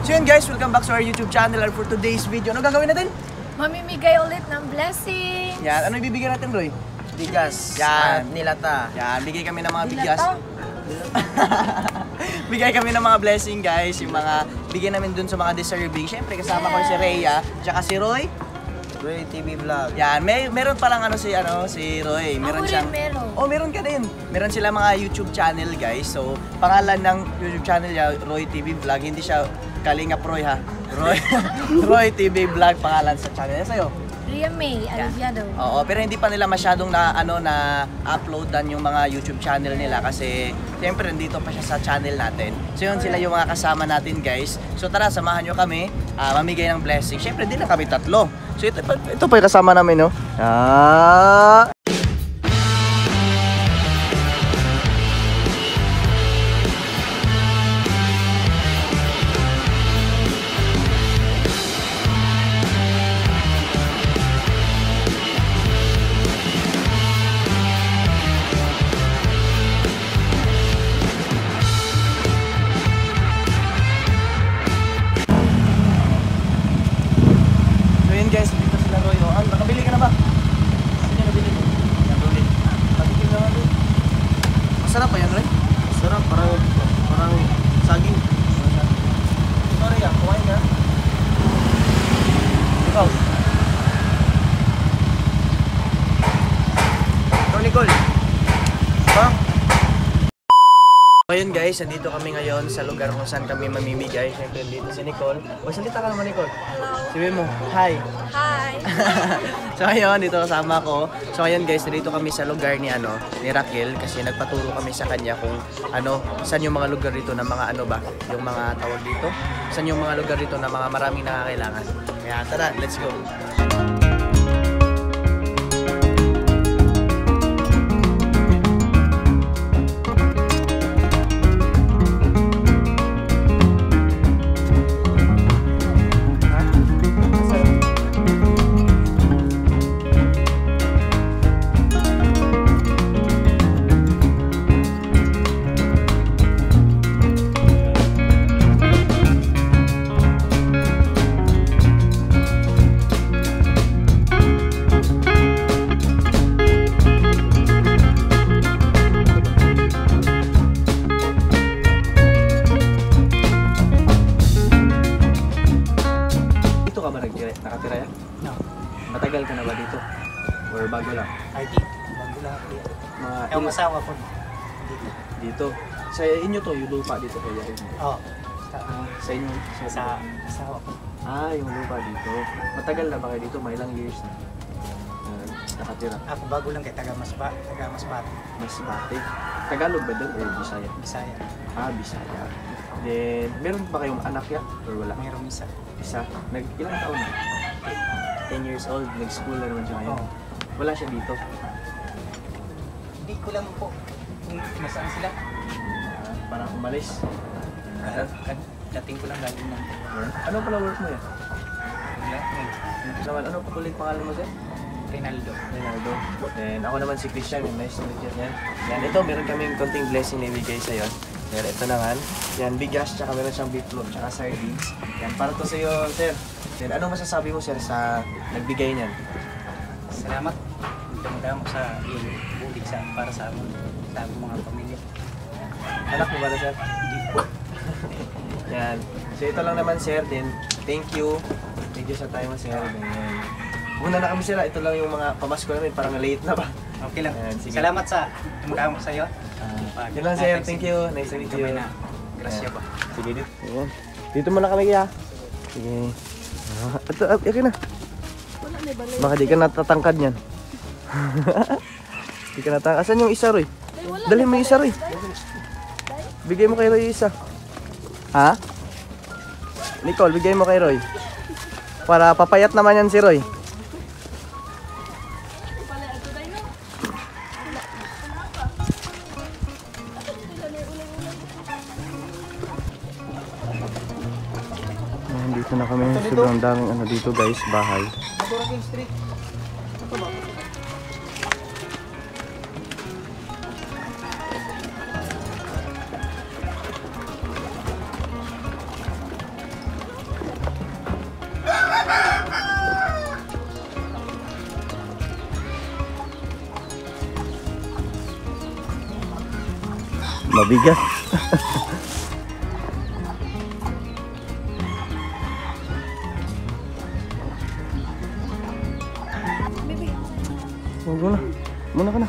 So yun guys, welcome back to our YouTube channel. And for today's video, ano gagawin natin? Mamimigay ulit ng blessings. Yan, ano ibibigay natin, Roy? Bigas. Yan, nilata. Yan, bigay kami ng mga bigas. Bigay kami ng mga blessing guys. Yung mga bigay namin dun sa mga deserving. Siyempre kasama ko si Rhea, tsaka si Roy. Roy TV Vlog. Yan, meron palang si Roy. Meron siyang, oh, meron ka din. Meron sila mga YouTube channel, guys. So, pangalan ng YouTube channel niya, Roy TV Vlog. Hindi siya Kalingap Roy, ha? Roy, Roy TV Vlog, pangalan sa channel. Sa'yo? Rhea May Aliviado. Oo, pero hindi pa nila masyadong na uploadan yung mga YouTube channel nila kasi siyempre nandito pa siya sa channel natin. So, yun sila yung mga kasama natin, guys. So, tara, samahan nyo kami, mamigay ng blessing. Siyempre, din na kami tatlo. So ito pa yung kasama namin, no? Ayun guys, nandito kami ngayon sa lugar kung saan kami mamimigay. Siyempre dito si Nicole. O, salita ka naman, Nicole. Hello. Sabi mo, hi. Hi. So ayun, dito kasama ko. So ayun guys, nandito kami sa lugar ni Raquel kasi nagpaturo kami sa kanya kung saan yung mga lugar dito na mga yung mga tawag dito. Saan yung mga lugar dito na mga maraming nakakailangan. Kaya tara, let's go. Nakatira yan? No. Matagal ka na ba dito? Or bago lang? Ay, dito. Bago lang ako dito. Yung masawa ko dito. Dito? Sa inyo to, yung lupa dito ko yan? Oo. Sa inyo? Sa masawa ko. Ah, yung lupa dito. Matagal na ba kayo dito? May ilang years na nakatira? Ako bago lang kay Taga Masbate. Masbate? Tagalog ba doon? Or Bisaya? Bisaya. Ah, Bisaya. Then, meron ba kayong anak yan? Or wala? Merong isa. Isa? Ilang taon na? 10 years old. Nag-school na naman siya ngayon. Oh. Wala siya dito? Hindi ko lang po kung nasaan sila. Parang umalis. Dating ko lang galing na. Ano pala work mo yan? Wala. Ano pakulit pangalan mo sa'yo? Rinaldo. And ako naman si Christian. Nice to meet you. Yan. Ito, meron kaming konting blessing na ibigay sa'yo. Pero ito naman, yan, bigas, tsaka meron siyang beefloat, tsaka sardines. Yan, para to sa'yo, sir. Then, anong masasabi mo, sir, sa nagbigay niyan? Salamat. Magdamdam sa iyong bulig para sa amin, sa aming mga pamilya. Anak mo ba na, sir? Hindi po. Yan. So, ito lang naman, sir. Then, thank you. Thank you sa time mo, sir. Then, muna na kami, sir. Ito lang yung mga pamasko namin. Parang late na ba? Okay lang. Yan, salamat sa magdamdam sa'yo. Yun lang sir, thank you. Nice to meet you. Gracia pa. Sige dito. Dito muna kami kaya. Sige. Okay na. Baka di ka natatangkad niyan. Di ka natatangkad. Asan yung isa Roy? Dali mo yung isa Roy. Bigay mo kay Roy yung isa. Ha? Nicole, bigay mo kay Roy. Para papayat naman yan si Roy. Dito na kami, sobrang daming dito guys, bahay. mabigat. Huwag na. Muna ka na.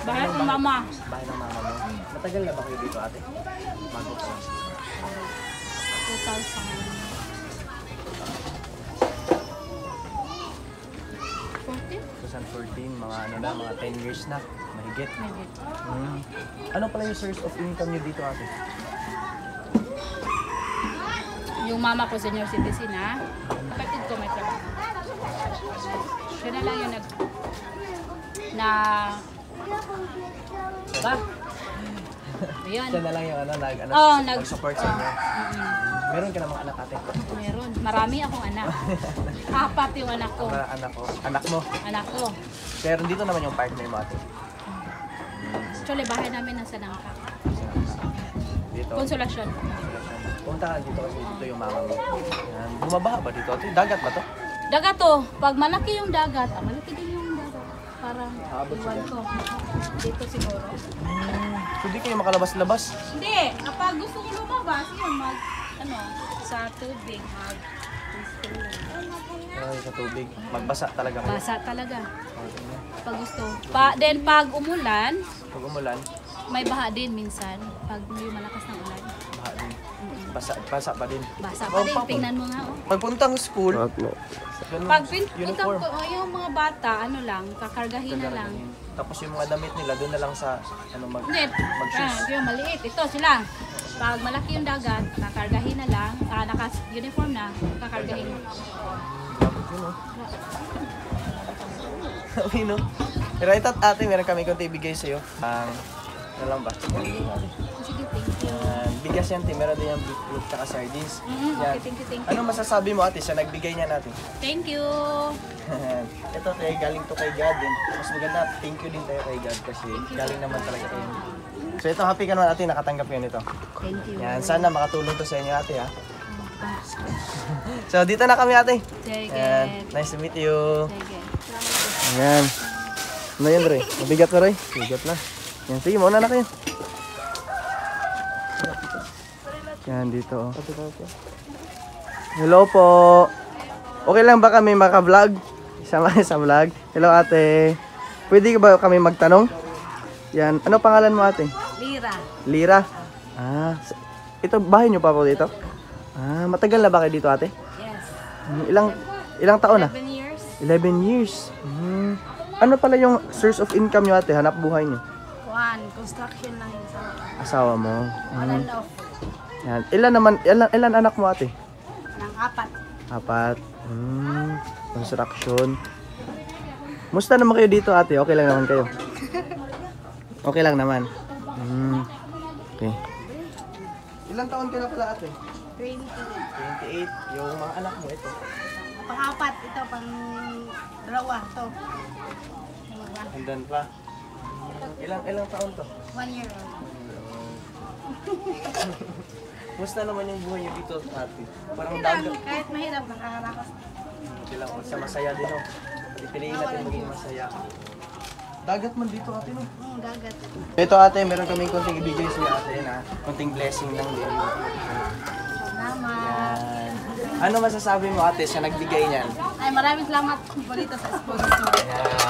Bahay ng mama. Bahay ng mama mo. Matagal na ba kayo dito, ate? Mag-upsa. 2014, mga ano na, mga 10 years na. Mahigit. Ano pala yung source of income nyo dito, ate? Yung mama ko, senior citizen, ha? Kapatid ko may trabaho. Siya na lang yung nag... na... Ba? Ayun. Siya na lang yung ano, nag-support sa inyo. Meron ka na mga anak, ate? Meron. Marami akong anak. 4 yung anak ko. Anak ko. Anak mo? Anak ko. Pero dito naman yung partner mo, ate. Actually, bahay namin nasa Nangka. Dito? Konsolasyon. Punta ka dito kasi dito yung mama mo. Bumabaha ba dito? Dagat ba to? Dagat to. Pag malaki yung dagat, malaki din yung dagat. Parang iwan ko. Dito siguro. So di kayo makalabas-labas? Hindi. Kapag gusto ko lumabas, yun mag... ano, sa tubig, sa tubig, magbasa talaga. Basa talaga. Pag gusto. Then pag umulan, may baha din minsan. Pag may malakas na ulan. Baha din. Basa pa din. Basa pa din. Tingnan mo nga. Pagpuntang school. Pagpuntang yung mga bata, ano lang, kakargahin na lang. Tapos yung mga damit nila, doon na lang sa mag-shoes. Yung maliit. Ito sila. Pag malaki yung dagat, kakargahin na lang, naka-uniform na, kakargahin. Sabi no? Pero ito ate, meron kami konti ibigay sa'yo. Ano lang ba? Sige, thank you. Bigas yan, te. Meron din yung beef fruit at sardines. Okay, thank you, thank you. Ano masasabi mo ate, siya nagbigay niya natin? Thank you! Ito tayo, galing to kay God. Mas maganda, thank you din tayo kay God kasi galing naman talaga tayo. So ito, happy ka naman ate, nakatanggap yun ito. Thank you. Yan, sana makatulong to sa inyo ate ha. So dito na kami ate. Yan, nice to meet you. Yan. Ano yan Roy? Mabigat na Roy? Mabigat na. Yan, sige mauna na kayo. Yan dito oh. Hello po. Okay lang ba kami maka-vlog? Isama sa vlog. Hello ate. Pwede ba kami magtanong? Yan, ano pangalan mo ate? Lira. Lira? Ito, bahay niyo pa po dito? Matagal na ba kayo dito ate? Yes. Ilang taon na? 11 years. 11 years. Ano pala yung source of income niyo ate? Hanap buhay niyo? Construction lang yung asawa. Asawa mo? Yan. Ilan anak mo ate? Nang 4. 4. Construction. Musta naman kayo dito ate? Okay lang naman kayo? Okay lang naman. Okay. Ilang taon ka na pala ate? 28. 28. Yung mga anak mo ito? Pang-4. Ito pang-2. Ito. Andan pa. Ilang taon to? 1 year old. Musta naman yung buhay niyo dito ate? Parang dagat. Kahit mahirap, nakakarakas. Hindi lang. Basta masaya din o. Pipiliin natin maging masaya. Dagat man dito ate no? Oo, dagat. Ito ate, meron kami konting ibigay sa ate na konting blessing lang din. Salamat. Ano masasabi mo ate sa nagbigay niyan? Ay, maraming salamat po dito sa sponsor.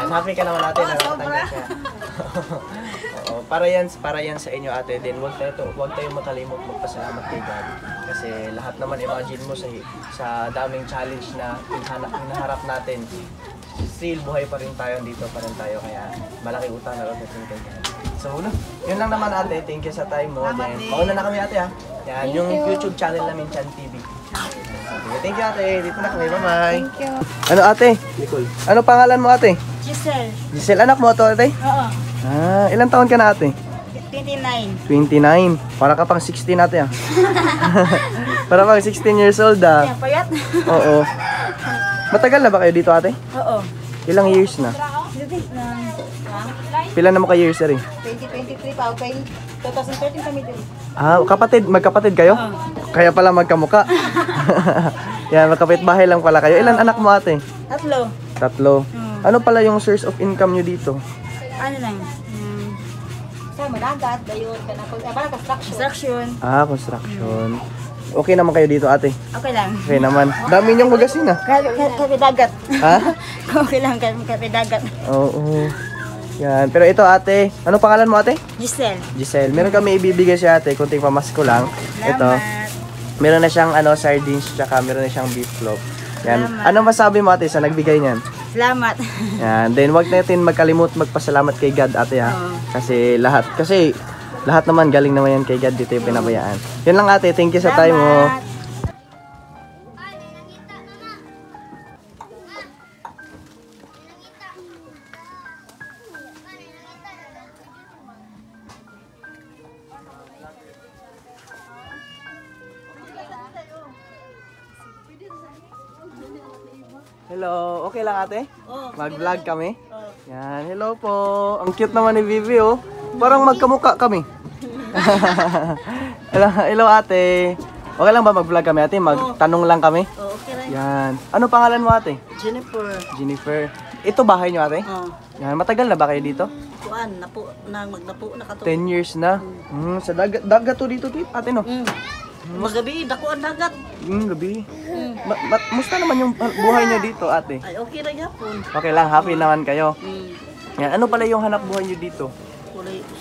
Happy ka naman ate na nakatanggap siya. Oo, para yan sa inyo ate. Then huwag tayong makalimot magpasalamat kay God. Kasi lahat naman imagine mo sa daming challenge na hinaharap natin. Still, buhay pa rin tayo dito pa rin tayo kaya malaki utang na rin natin kay God. So, yun lang naman ate. Thank you sa time mo. Mauna na kami ate ha. Yan, yung YouTube channel namin, Chan TV. Thank you ate. Dito na kami. Bye-bye. Thank you. Ano ate? Nicole. Ano pangalan mo ate? Giselle. Giselle, anak mo ito ate? Oo. Ilang taon ka na ate? 29. 29. Para ka pang 16 ate ha. Para pang 16 years old ha. Kaya payat. Oo. Matagal na ba kayo dito ate? Oo. Ilang years na? Pila na mo kayo years na rin? 2023 pa. Okay. 2013 kami din. Magkapatid kayo? Kaya pala magkamuka. Yan, magkapit-bahay lang pala kayo. Ilan anak mo, ate? Tatlo. Tatlo. Hmm. Ano pala yung source of income nyo dito? Ano lang? Sa managat, dayon, construction. Ah, construction. Okay naman kayo dito, ate? Okay lang. Okay naman. Dami niyong magasin, ah. Kapidagat. Ha? Okay lang, kapidagat. Oo. Yan. Pero ito, ate. Ano pangalan mo, ate? Giselle. Giselle. Meron kami ibibigay siya, ate. Kunting pamasko lang. Salamat. Ito. Meron na siyang ano, sardines, tsaka meron na siyang beef loaf. Yan. Salamat. Anong masabi mo, ate, sa nagbigay niyan? Salamat. Yan. Then, wag natin magkalimut magpasalamat kay God, ate, ha? Oo. Kasi lahat. Kasi... lahat naman, galing naman yan kay God. Dito yung pinabayaan. Yun lang, ate. Thank you sa time mo. Hello. Okay lang, ate? Mag-vlog kami? Yan. Hello po. Ang cute naman ni Vivi, oh. Parang magkamuka kami. Hello, ate. Okay lang ba mag-vlog kami, ate? Magtanong lang kami? Oo, okay lang. Yan. Ano pangalan mo, ate? Jennifer. Jennifer. Ito bahay nyo, ate? Oo. Yan. Matagal na ba kayo dito? Kuan, napo, magnapo na kato. 10 years na? Mm. Sa dagat to dito, ate, no? Mm. Magabi, dakuan dagat. Gabi. Musta naman yung buhay nyo dito, ate? Ay, okay lang yapon. Okay lang, happy naman kayo. Yan. Ano pala yung hanap buhay nyo dito?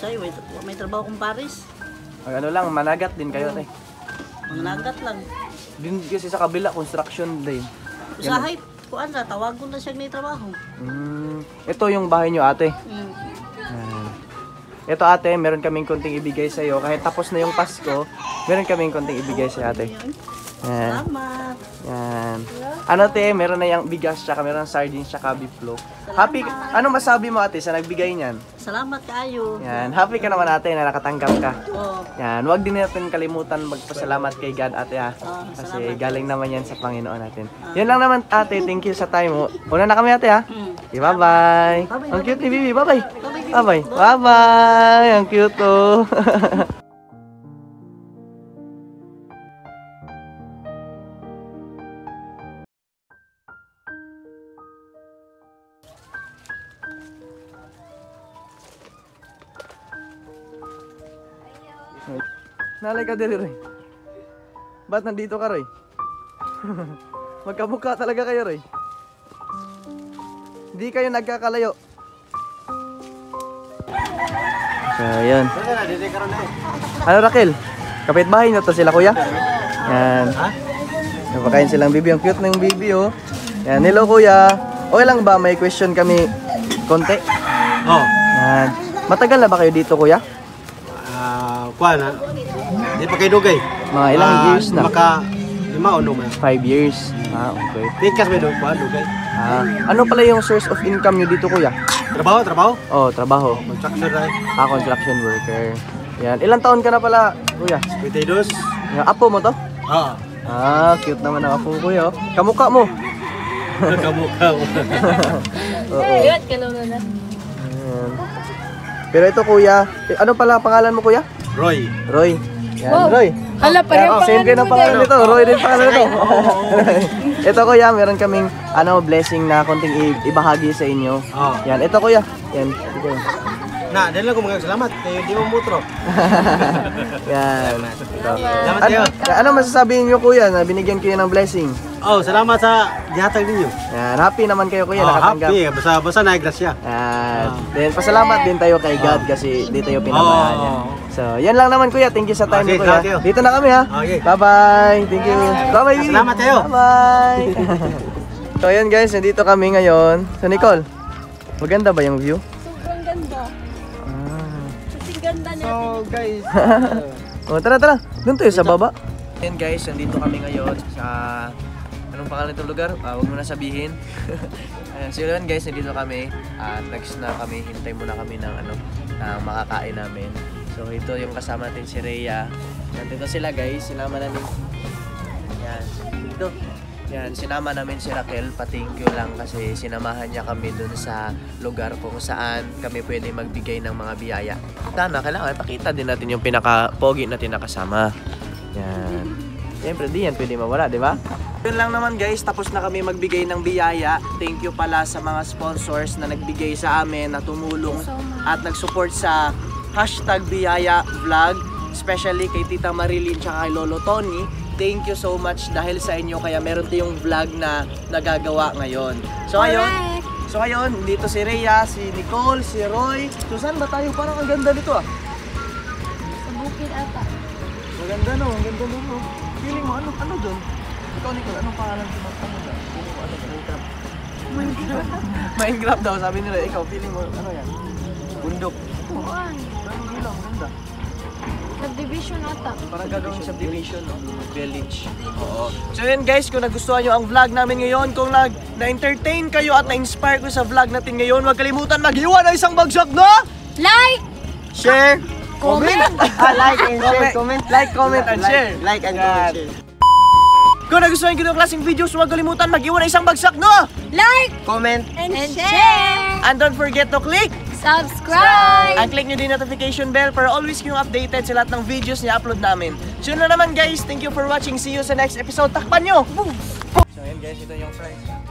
Say, may trabaho kong Paris. Ano lang, managat din kayo, tay. Managat lang. Din kasi sa kabila, construction din. Sa hype, kuan na, tawag ko na siya may trabaho. Ito yung bahay nyo, ate. Ito, ate, meron kaming konting ibigay sa iyo. Kahit tapos na yung Pasko, meron kaming konting ibigay sa ate. Salamat. Ano, ate, meron na yung bigas, tsaka meron ng sardines, tsaka beef loaf. Happy, ano masabi mo, ate, sa nagbigay niyan? Salamat kayo. Yan, happy ka naman, ate, na nakatanggap ka. Oo. Yan, huwag din natin kalimutan magpasalamat kay God, ate, ha. Kasi galing naman yan sa Panginoon natin. Yan lang naman, ate, thank you sa time mo. Una na kami, ate, ha. Bye-bye. Ang cute ni Bibi, bye-bye. Bye-bye. Bye-bye. Ang cute, oh. Nalay ka diri, Roy. Ba't nandito ka, Roy? Magkabuka talaga kayo, Roy. Hindi kayo nagkakalayo. So, yun. Ano, Raquel? Kapitbahay nyo to sila, kuya? Yan. Napakain silang bibi. Ang cute ng bibi, oh. Yan. Hello, kuya. Okay lang ba? May question kami konti? Oo. Yan. Matagal na ba kayo dito, kuya? Kuha na. Di pa kayo dugay. Mga ilang years na? Maka 5 years. Ah, okay. Tingkas may dugay. Ah, ano pala yung source of income nyo dito, kuya? Trabaho, trabaho? Oo, trabaho. Construction, right? Ah, construction worker. Yan. Ilang taon ka na pala, kuya? 52. Apo mo to? Oo. Ah, cute naman ang apo, kuya. Kamukha mo. Kamukha mo. Oo. Good, kalunod na. Pero ito, kuya, ano pala pangalan mo, kuya? Roy. Roy. Yan, wow. Roy. Hala, pareho pangalan mo. Same pangalan nito. Roy din pangalan nito. Ito, kuya, meron kaming ano, blessing na konting ibahagi sa inyo. Oh. Yan, ito, kuya. Yan. Ito. Na, dahil lang ko mga salamat. Hindi mo mutro. Yan. Salamat kayo. Ano masasabihin nyo, kuya, na binigyan kayo ng blessing? Oh, salamat sa dihatag ninyo. Yan, happy naman kayo, kuya, nakatanggap. Happy, basta naigrasya. Then, pasalamat din tayo kay God kasi di tayo pinabayaan niya. So, yan lang naman, kuya. Thank you sa time niyo, kuya. Dito na kami, ha. Bye-bye. Thank you. Bye-bye, Billy. Salamat kayo. Bye-bye. So, yan, guys. Nandito kami ngayon. So, Nicole, maganda ba yung view? Sobrang ganda. Sobrang ganda niya. So, guys. O, tara, tara. Doon tayo sa baba. Yan, guys. Nandito kami ngayon sa... anong pangalan itong lugar? Huwag mo na sabihin. So yun, guys, nandito kami at next na kami, hintay muna kami ng ano, ng makakain namin. So ito yung kasama natin si Rhea. Nandito sila, guys, sinama namin. Yan, dito. Yan, sinama namin si Raquel, patingyo lang kasi sinamahan niya kami dun sa lugar kung saan kami pwede magbigay ng mga biyaya. Tama, kailangan pakita din natin yung pinaka-pogi natin nakasama. Yan. Siyempre, di yan pwede mawala, di ba? Yun lang naman guys, tapos na kami magbigay ng biyaya. Thank you pala sa mga sponsors na nagbigay sa amin, na tumulong at nag-support sa hashtag Biyaya Vlog, especially kay Tita Marilin tsaka kay Lolo Tony. Thank you so much dahil sa inyo kaya meron tayong vlog na nagagawa ngayon. So ayun, dito si Rhea, si Nicole, si Roy. So saan ba tayo? Parang ang ganda dito ah. Sa bukid ata. Maganda no, ang ganda no. Feeling mo ano doon? Ikaw Nicole, anong pangalan si Matamo dyan? Minecraft. Minecraft daw sabi nila. Ikaw, feeling mo ano yan? Bundok. Buwan. Parang bilang, ganda. Subdivision ata. Parang gagawin subdivision no? Village. Oo. So yun guys, kung nagustuhan nyo ang vlog namin ngayon, kung na-entertain kayo at na-inspire ko sa vlog natin ngayon, huwag kalimutan mag-iwan na isang bagsak na like, share, comment. Like and share, comment. Like, comment and share. Like and share. Kung nagustuhan nyo ang klaseng videos, huwag kalimutan mag-iwan na isang bagsak na like, comment and share. And don't forget to click subscribe! And click nyo din notification bell para always kayong updated sa lahat ng videos na upload namin. So yun na naman guys, thank you for watching. See you sa next episode. Takpan nyo! So yun guys, ito yung prize.